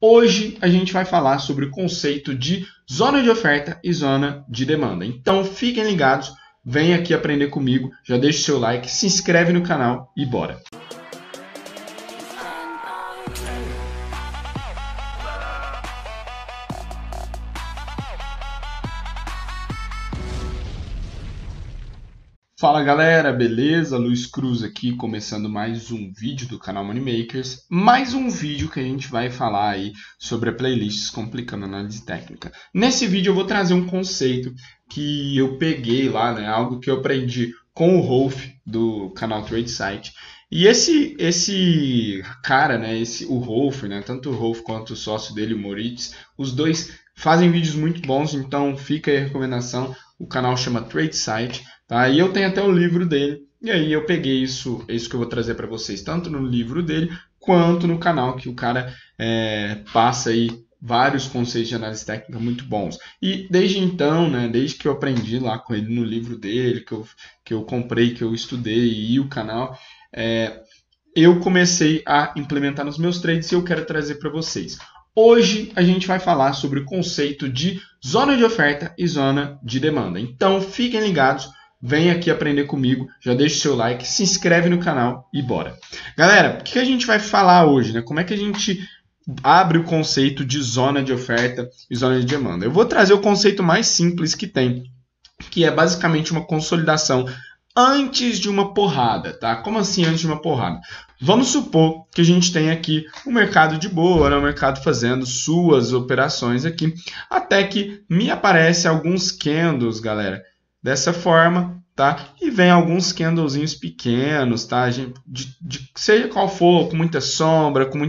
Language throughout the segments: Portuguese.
Hoje a gente vai falar sobre o conceito de zona de oferta e zona de demanda. Então fiquem ligados, vem aqui aprender comigo, já deixa o seu like, se inscreve no canal e bora! Fala galera, beleza? Luiz Cruz aqui, começando mais um vídeo do canal Money Makers. Mais um vídeo que a gente vai falar aí sobre a playlist Descomplicando a Análise Técnica. Nesse vídeo eu vou trazer um conceito que eu peguei lá, né? Algo que eu aprendi com o Rolf do canal Trade Site. E esse cara, né? O Rolf, né? Tanto o Rolf quanto o sócio dele, o Moritz, os dois fazem vídeos muito bons, então fica aí a recomendação. O canal chama Trade Site. Tá, e eu tenho até o livro dele, e aí eu peguei isso que eu vou trazer para vocês, tanto no livro dele, quanto no canal, que o cara passa aí vários conceitos de análise técnica muito bons. E desde então, né, desde que eu aprendi lá com ele no livro dele, que eu comprei, que eu estudei, e o canal, eu comecei a implementar nos meus trades e eu quero trazer para vocês. Hoje a gente vai falar sobre o conceito de zona de oferta e zona de demanda. Então fiquem ligados. Vem aqui aprender comigo, já deixa o seu like, se inscreve no canal e bora. Galera, o que a gente vai falar hoje, né? Como é que a gente abre o conceito de zona de oferta e zona de demanda? Eu vou trazer o conceito mais simples que tem, que é basicamente uma consolidação antes de uma porrada, tá? Como assim antes de uma porrada? Vamos supor que a gente tem aqui um mercado de boa, né? Um mercado fazendo suas operações aqui, até que me aparecem alguns candles, galera. Dessa forma, tá? E vem alguns candlezinhos pequenos, tá? Seja qual for, com muita sombra, com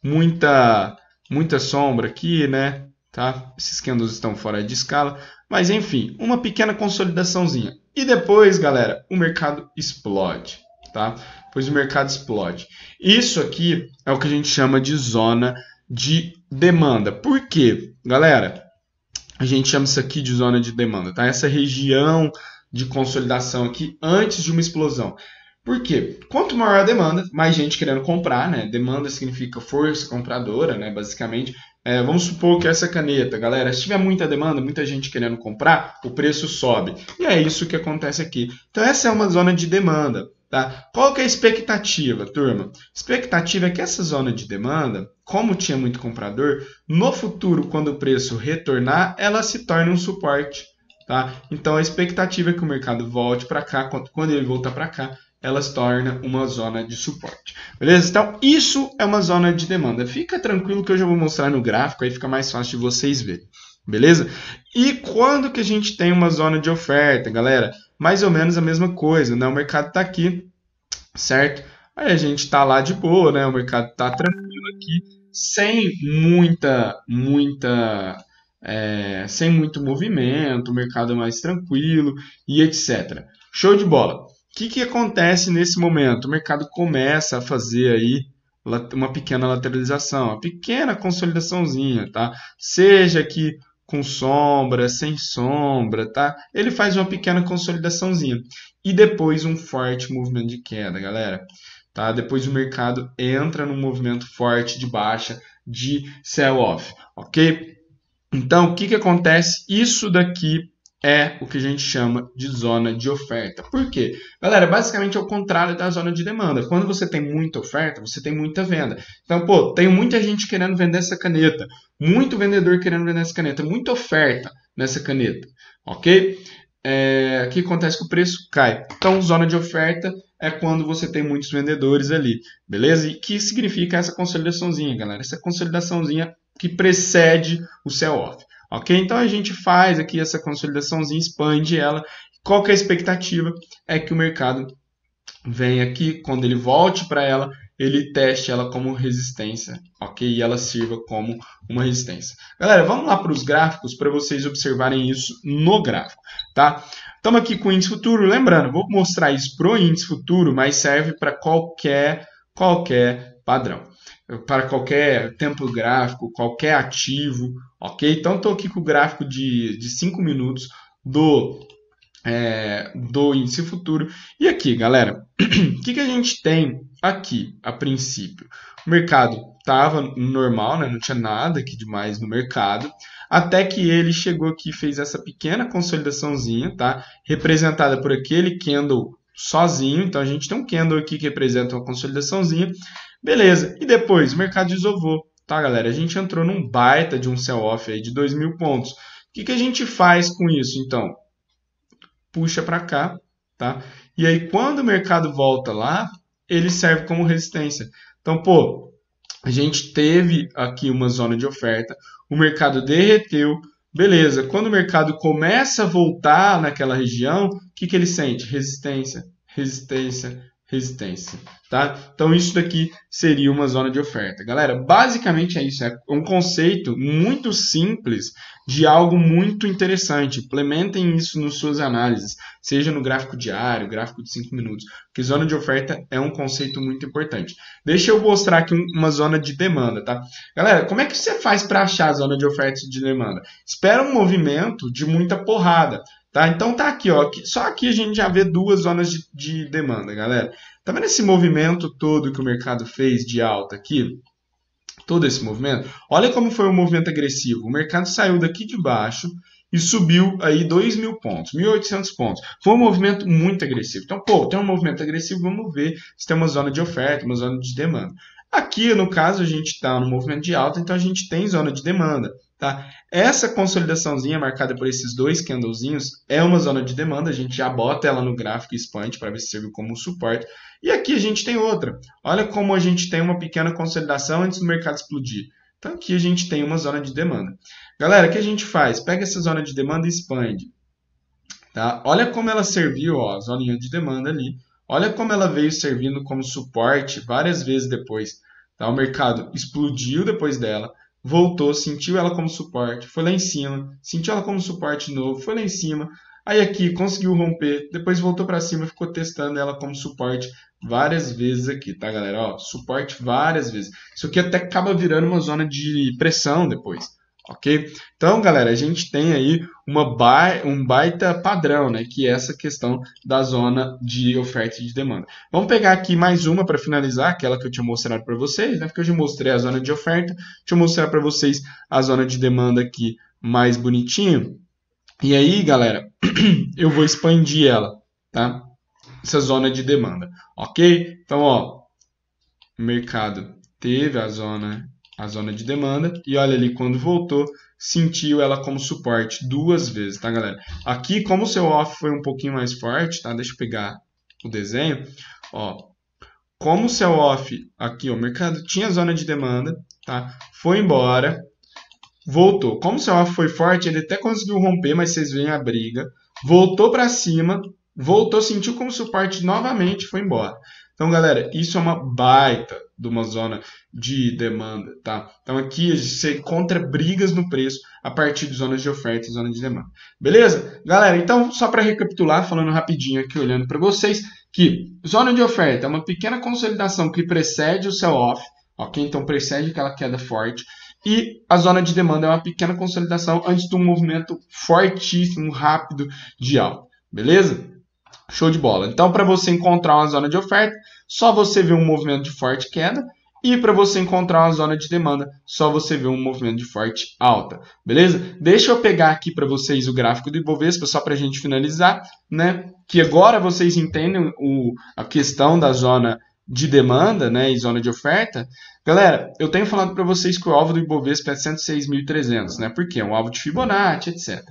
muita sombra aqui, né? Tá? Esses candles estão fora de escala. Mas enfim, uma pequena consolidaçãozinha. E depois, galera, o mercado explode, tá? Depois o mercado explode. Isso aqui é o que a gente chama de zona de demanda. Por quê, galera? A gente chama isso aqui de zona de demanda, tá? Essa região de consolidação aqui antes de uma explosão. Por quê? Quanto maior a demanda, mais gente querendo comprar, né? Demanda significa força compradora, né? Basicamente, vamos supor que essa caneta, galera, se tiver muita demanda, muita gente querendo comprar, o preço sobe. E é isso que acontece aqui. Então, essa é uma zona de demanda, tá? Qual que é a expectativa, turma? A expectativa é que essa zona de demanda, como tinha muito comprador, no futuro, quando o preço retornar, ela se torna um suporte, tá? Então, a expectativa é que o mercado volte para cá, quando ele voltar para cá, ela se torna uma zona de suporte. Beleza? Então, isso é uma zona de demanda. Fica tranquilo que eu já vou mostrar no gráfico, aí fica mais fácil de vocês verem. Beleza? E quando que a gente tem uma zona de oferta, galera? Mais ou menos a mesma coisa, né? O mercado está aqui, certo? Aí a gente está lá de boa, né? O mercado está tranquilo aqui, sem sem muito movimento, o mercado mais tranquilo e etc. Show de bola. O que acontece nesse momento? O mercado começa a fazer aí uma pequena lateralização, uma pequena consolidaçãozinha, tá? Seja aqui com sombra, sem sombra, tá? Ele faz uma pequena consolidaçãozinha e depois um forte movimento de queda, galera. Tá? Depois o mercado entra num movimento forte de baixa, de sell-off, ok? Então, o que acontece? Isso daqui é o que a gente chama de zona de oferta. Por quê? Galera, basicamente é o contrário da zona de demanda. Quando você tem muita oferta, você tem muita venda. Então, pô, tem muita gente querendo vender essa caneta, muito vendedor querendo vender essa caneta, muita oferta nessa caneta, ok? O que acontece que o preço cai. Então, zona de oferta é quando você tem muitos vendedores ali, beleza? E que significa essa consolidaçãozinha, galera? Essa consolidaçãozinha que precede o sell-off, ok? Então, a gente faz aqui essa consolidaçãozinha, expande ela. Qual que é a expectativa? É que o mercado venha aqui, quando ele volte para ela, ele teste ela como resistência, ok? E ela sirva como uma resistência. Galera, vamos lá para os gráficos para vocês observarem isso no gráfico, tá? Estamos aqui com o índice futuro. Lembrando, vou mostrar isso para o índice futuro, mas serve para qualquer padrão, para qualquer tempo gráfico, qualquer ativo, ok? Então, estou aqui com o gráfico de 5 minutos do do índice futuro. E aqui, galera, o que a gente tem aqui a princípio? O mercado estava normal, né? Não tinha nada aqui demais no mercado, até que ele chegou aqui e fez essa pequena consolidaçãozinha, tá? Representada por aquele candle sozinho. Então, a gente tem um candle aqui que representa uma consolidaçãozinha. Beleza. E depois, o mercado desovou, tá, galera? A gente entrou num baita de um sell-off aí de 2.000 pontos. O que a gente faz com isso, então? Puxa para cá, tá? E aí, quando o mercado volta lá, ele serve como resistência. Então, pô, a gente teve aqui uma zona de oferta, o mercado derreteu, beleza. Quando o mercado começa a voltar naquela região, o que ele sente? Resistência, resistência, resistência, tá? Então, isso daqui seria uma zona de oferta. Galera, basicamente é isso. É um conceito muito simples de algo muito interessante. Implementem isso nas suas análises, seja no gráfico diário, gráfico de 5 minutos, porque zona de oferta é um conceito muito importante. Deixa eu mostrar aqui uma zona de demanda, tá? Galera, como é que você faz para achar a zona de oferta e de demanda? Espera um movimento de muita porrada. Tá? Então tá aqui, ó, só aqui a gente já vê duas zonas de demanda, galera. Tá vendo esse movimento todo que o mercado fez de alta aqui? Todo esse movimento? Olha como foi um movimento agressivo. O mercado saiu daqui de baixo e subiu aí 2.000 pontos, 1.800 pontos. Foi um movimento muito agressivo. Então, pô, tem um movimento agressivo, vamos ver se tem uma zona de oferta, uma zona de demanda. Aqui, no caso, a gente está no movimento de alta, então a gente tem zona de demanda. Tá? Essa consolidaçãozinha marcada por esses dois candlezinhos é uma zona de demanda. A gente já bota ela no gráfico e expande para ver se serve como suporte. E aqui a gente tem outra. Olha como a gente tem uma pequena consolidação antes do mercado explodir. Então aqui a gente tem uma zona de demanda. Galera, o que a gente faz? Pega essa zona de demanda e expande. Tá? Olha como ela serviu, ó, a zoninha de demanda ali. Olha como ela veio servindo como suporte várias vezes depois. Tá? O mercado explodiu depois dela. Voltou, sentiu ela como suporte, foi lá em cima, sentiu ela como suporte de novo, foi lá em cima, aí aqui conseguiu romper, depois voltou para cima e ficou testando ela como suporte várias vezes aqui, tá, galera? Ó, suporte várias vezes. Isso aqui até acaba virando uma zona de pressão depois, ok? Então, galera, a gente tem aí um baita padrão, né? Que é essa questão da zona de oferta e de demanda. Vamos pegar aqui mais uma para finalizar, aquela que eu tinha mostrado para vocês, né? Porque eu já mostrei a zona de oferta, deixa eu mostrar para vocês a zona de demanda aqui mais bonitinho. E aí, galera, eu vou expandir ela, tá? Essa zona de demanda, ok? Então, ó, o mercado teve a zona de demanda, e olha ali, quando voltou, sentiu ela como suporte duas vezes, tá, galera? Aqui, como o seu off foi um pouquinho mais forte, tá? Deixa eu pegar o desenho, ó. Como o seu off aqui, ó, o mercado tinha zona de demanda, tá? Foi embora, voltou. Como o seu off foi forte, ele até conseguiu romper, mas vocês veem a briga. Voltou para cima, voltou, sentiu como suporte novamente, foi embora. Então, galera, isso é uma baita de uma zona de demanda, tá? Então, aqui você encontra brigas no preço a partir de zonas de oferta e zona de demanda. Beleza? Galera, então, só para recapitular, falando rapidinho aqui, olhando para vocês, que zona de oferta é uma pequena consolidação que precede o sell-off, ok? Então, precede aquela queda forte. E a zona de demanda é uma pequena consolidação antes de um movimento fortíssimo, rápido de alta. Beleza? Show de bola. Então, para você encontrar uma zona de oferta, só você vê um movimento de forte queda. E para você encontrar uma zona de demanda, só você vê um movimento de forte alta. Beleza? Deixa eu pegar aqui para vocês o gráfico do Ibovespa, só para a gente finalizar, né? Que agora vocês entendem a questão da zona de demanda, né, e zona de oferta. Galera, eu tenho falado para vocês que o alvo do Ibovespa é 106.300, né? Porque é um alvo de Fibonacci, etc.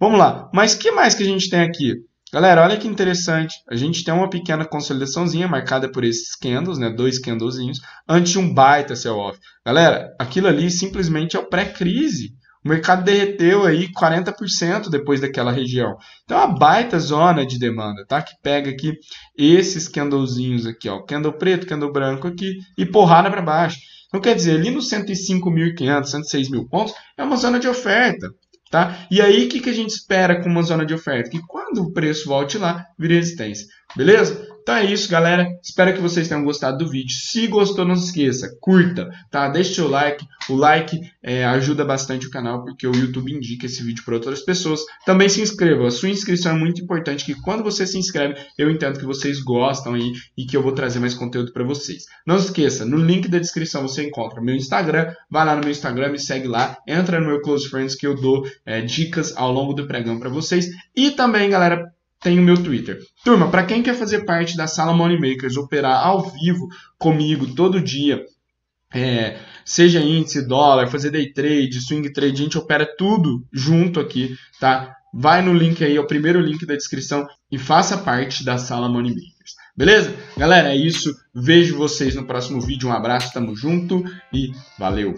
Vamos lá. Mas o que mais que a gente tem aqui? Galera, olha que interessante, a gente tem uma pequena consolidaçãozinha marcada por esses candles, né, dois candlezinhos, antes de um baita sell-off. Galera, aquilo ali simplesmente é o pré-crise, o mercado derreteu aí 40% depois daquela região. Então é uma baita zona de demanda, tá, que pega aqui esses candlezinhos aqui, ó, candle preto, candle branco aqui e porrada para baixo. Então quer dizer, ali nos 105.500, 106.000 pontos é uma zona de oferta. Tá? E aí, o que a gente espera com uma zona de oferta? Que quando o preço volte lá, vira resistência. Beleza? Então é isso, galera. Espero que vocês tenham gostado do vídeo. Se gostou, não se esqueça, curta, tá? Deixe seu like. O like ajuda bastante o canal, porque o YouTube indica esse vídeo para outras pessoas. Também se inscreva. A sua inscrição é muito importante, que quando você se inscreve, eu entendo que vocês gostam aí e que eu vou trazer mais conteúdo para vocês. Não se esqueça, no link da descrição você encontra meu Instagram. Vai lá no meu Instagram, me segue lá. Entra no meu Close Friends, que eu dou dicas ao longo do pregão para vocês. E também, galera, tem o meu Twitter. Turma, para quem quer fazer parte da Sala Money Makers, operar ao vivo comigo todo dia, seja índice, dólar, fazer day trade, swing trade, a gente opera tudo junto aqui, tá? Vai no link aí, é o primeiro link da descrição, e faça parte da Sala Money Makers. Beleza? Galera, é isso. Vejo vocês no próximo vídeo. Um abraço, tamo junto e valeu!